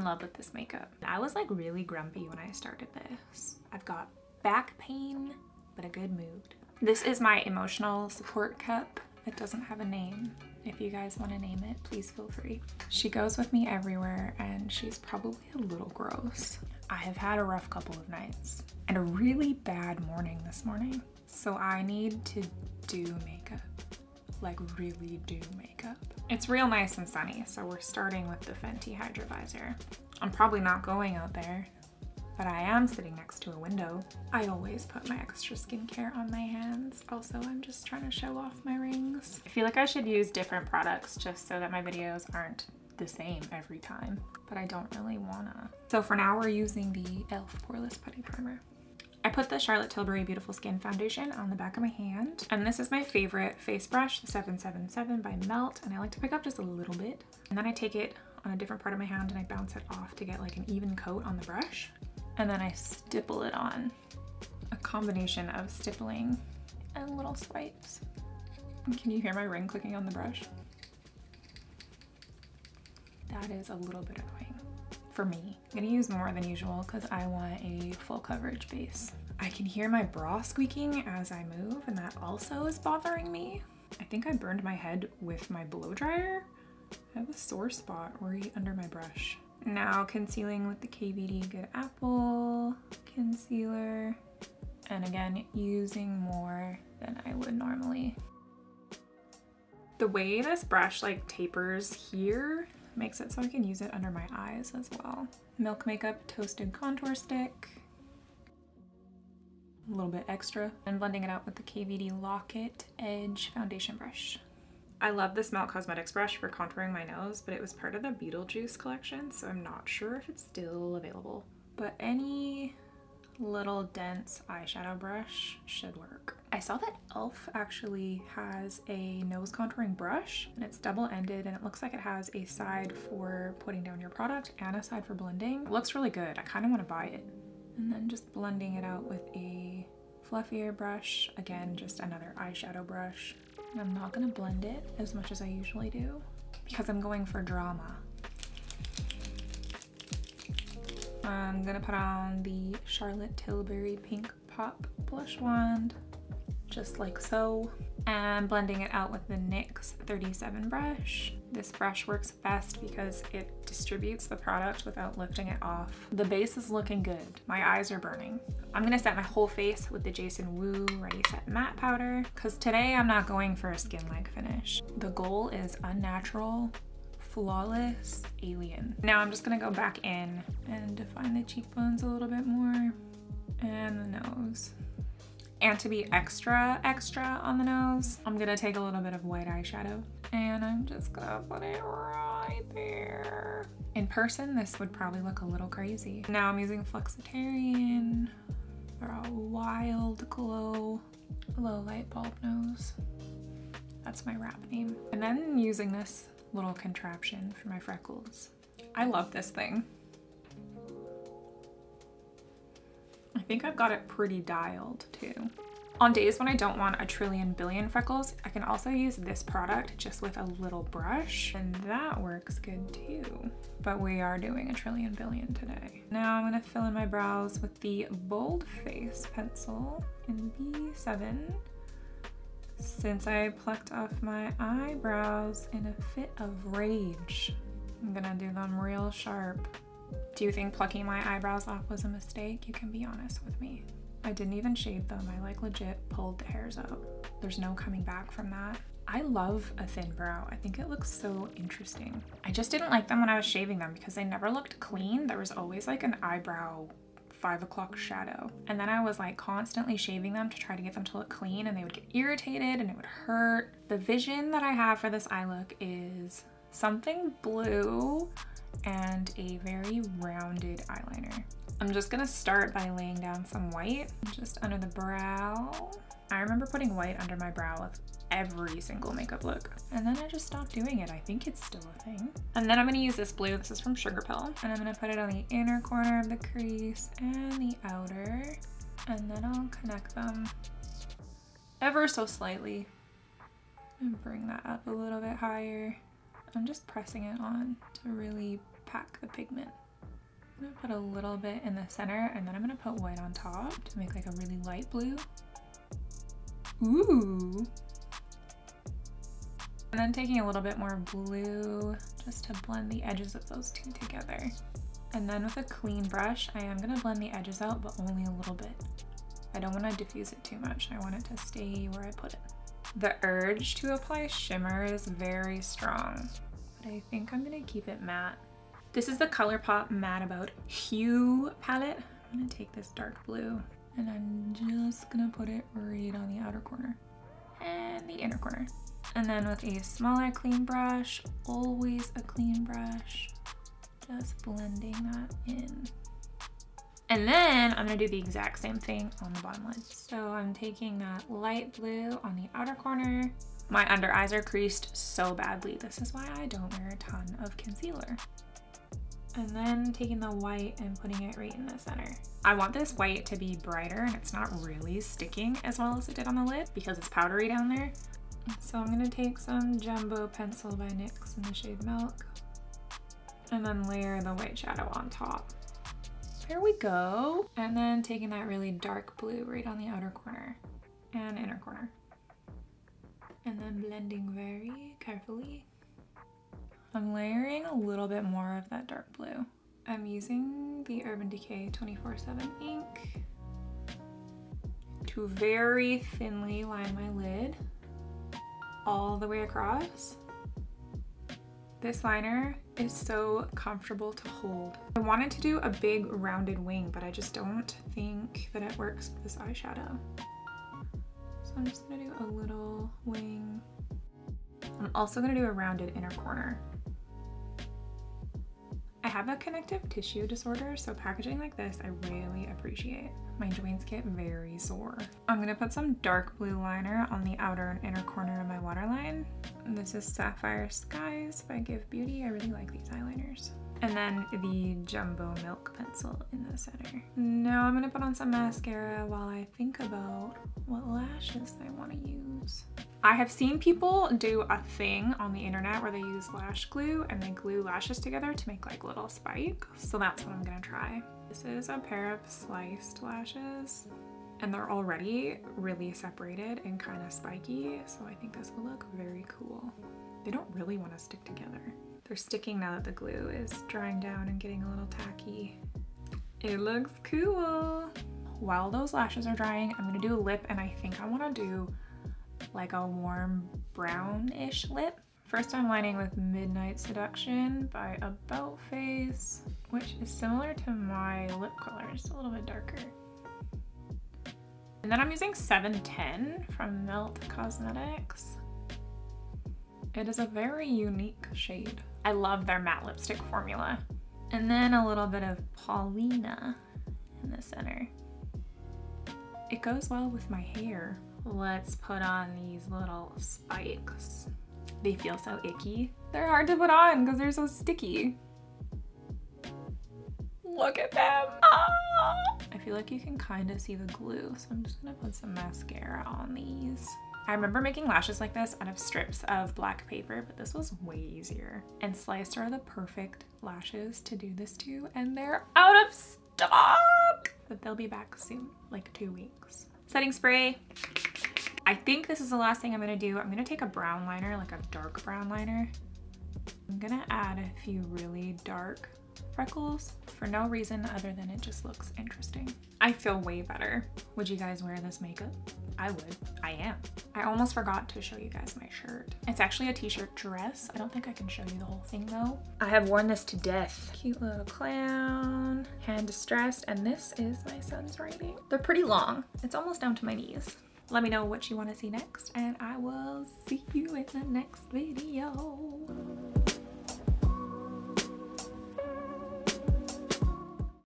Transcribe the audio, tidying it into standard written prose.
in love with this makeup. I was like really grumpy when I started this. I've got back pain, but a good mood. This is my emotional support cup. It doesn't have a name. If you guys want to name it, please feel free. She goes with me everywhere, and she's probably a little gross. I have had a rough couple of nights and a really bad morning this morning. So I need to do makeup, like really do makeup. It's real nice and sunny, so we're starting with the Fenty Hydravizor. I'm probably not going out there, but I am sitting next to a window. I always put my extra skincare on my hands. Also, I'm just trying to show off my rings. I feel like I should use different products just so that my videos aren't the same every time, but I don't really wanna. So for now, we're using the Elf Poreless Putty Primer. I put the Charlotte Tilbury Beautiful Skin Foundation on the back of my hand, and this is my favorite face brush, the 777 by Melt, and I like to pick up just a little bit, and then I take it on a different part of my hand and I bounce it off to get like an even coat on the brush, and then I stipple it on. A combination of stippling and little swipes. Can you hear my ring clicking on the brush? That is a little bit annoying. For me, I'm gonna use more than usual because I want a full coverage base. I can hear my bra squeaking as I move, and that also is bothering me. I think I burned my head with my blow dryer. I have a sore spot right under my brush. Now concealing with the KVD Good Apple concealer, and again using more than I would normally. The way this brush like tapers here makes it so I can use it under my eyes as well. Milk Makeup Toasted Contour Stick. A little bit extra. And blending it out with the KVD Lock It Edge Foundation Brush. I love this Melt Cosmetics brush for contouring my nose, but it was part of the Beetlejuice collection, so I'm not sure if it's still available. But any little dense eyeshadow brush should work. I saw that Elf actually has a nose contouring brush, and it's double-ended, and it looks like it has a side for putting down your product and a side for blending. It looks really good. I kind of want to buy it. And then just blending it out with a fluffier brush. Again, just another eyeshadow brush. And I'm not going to blend it as much as I usually do because I'm going for drama. I'm gonna put on the Charlotte Tilbury Pink Pop blush wand, just like so, and blending it out with the NYX 37 brush. This brush works best because it distributes the product without lifting it off. The base is looking good. My eyes are burning. I'm gonna set my whole face with the Jason Wu Ready Set Matte Powder because today I'm not going for a skin-like finish. The goal is unnatural, flawless, alien. Now I'm just gonna go back in and define the cheekbones a little bit more and the nose. And to be extra, extra on the nose, I'm gonna take a little bit of white eyeshadow and I'm just gonna put it right there. In person, this would probably look a little crazy. Now I'm using Flexitarian for a wild glow, low light bulb nose. That's my wrap name. And then using this little contraption for my freckles. I love this thing. I think I've got it pretty dialed too. On days when I don't want a trillion billion freckles, I can also use this product just with a little brush, and that works good too. But we are doing a trillion billion today. Now I'm gonna fill in my brows with the Bold Face pencil in B7. Since I plucked off my eyebrows in a fit of rage, I'm gonna do them real sharp. Do you think plucking my eyebrows off was a mistake? You can be honest with me. I didn't even shave them. I like legit pulled the hairs out. There's no coming back from that. I love a thin brow. I think it looks so interesting. I just didn't like them when I was shaving them because they never looked clean. There was always like an eyebrow 5 o'clock shadow. And then I was like constantly shaving them to try to get them to look clean, and they would get irritated and it would hurt. The vision that I have for this eye look is something blue and a very rounded eyeliner. I'm just gonna start by laying down some white just under the brow. I remember putting white under my brow with every single makeup look, and then I just stopped doing it. I think it's still a thing. And then I'm gonna use this blue. This is from Sugar Pill, and I'm gonna put it on the inner corner of the crease and the outer, and then I'll connect them ever so slightly and bring that up a little bit higher. I'm just pressing it on to really pack the pigment. I'm gonna put a little bit in the center, and then I'm gonna put white on top to make like a really light blue. Ooh. And then taking a little bit more blue just to blend the edges of those two together. And then with a clean brush, I am gonna blend the edges out, but only a little bit. I don't wanna diffuse it too much. I want it to stay where I put it. The urge to apply shimmer is very strong, but I think I'm gonna keep it matte. This is the ColourPop Matte About Hue palette. I'm gonna take this dark blue, and I'm just gonna put it right on the outer corner and the inner corner. And then with a smaller clean brush, always a clean brush, just blending that in. And then I'm gonna do the exact same thing on the bottom lid. So I'm taking that light blue on the outer corner. My under eyes are creased so badly. This is why I don't wear a ton of concealer. And then taking the white and putting it right in the center. I want this white to be brighter and it's not really sticking as well as it did on the lid because it's powdery down there. So I'm gonna take some Jumbo Pencil by NYX in the shade Milk, and then layer the white shadow on top. There we go. And then taking that really dark blue right on the outer corner and inner corner. And then blending very carefully. I'm layering a little bit more of that dark blue. I'm using the Urban Decay 24/7 ink to very thinly line my lid all the way across. This liner is so comfortable to hold. I wanted to do a big rounded wing, but I just don't think that it works with this eyeshadow. So I'm just gonna do a little wing. I'm also gonna do a rounded inner corner. I have a connective tissue disorder, so packaging like this I really appreciate. My joints get very sore. I'm gonna put some dark blue liner on the outer and inner corner of my waterline. And this is Sapphire Skies by Give Beauty. I really like these eyeliners. And then the Jumbo Milk pencil in the center. Now I'm gonna put on some mascara while I think about what lashes I wanna use. I have seen people do a thing on the internet where they use lash glue and they glue lashes together to make like little spikes. So that's what I'm gonna try. This is a pair of sliced lashes and they're already really separated and kind of spiky. So I think this will look very cool. They don't really wanna stick together. They're sticking now that the glue is drying down and getting a little tacky. It looks cool. While those lashes are drying, I'm gonna do a lip, and I think I wanna do like a warm brownish lip. First I'm lining with Midnight Seduction by About Face, which is similar to my lip color, just a little bit darker. And then I'm using 710 from Melt Cosmetics. It is a very unique shade. I love their matte lipstick formula. And then a little bit of Paulina in the center. It goes well with my hair. Let's put on these little spikes. They feel so icky. They're hard to put on because they're so sticky. Look at them. Ah! I feel like you can kind of see the glue, so I'm just gonna put some mascara on these. I remember making lashes like this out of strips of black paper, but this was way easier. And Slicer are the perfect lashes to do this to, and they're out of stock! But they'll be back soon, like 2 weeks. Setting spray. I think this is the last thing I'm gonna do. I'm gonna take a brown liner, like a dark brown liner. I'm gonna add a few really dark freckles for no reason other than it just looks interesting. I feel way better. Would you guys wear this makeup? I would. I am. I almost forgot to show you guys my shirt. It's actually a t-shirt dress. I don't think I can show you the whole thing though. I have worn this to death. Cute little clown, hand distressed, and this is my son's writing. They're pretty long. It's almost down to my knees. Let me know what you want to see next, and I will see you in the next video.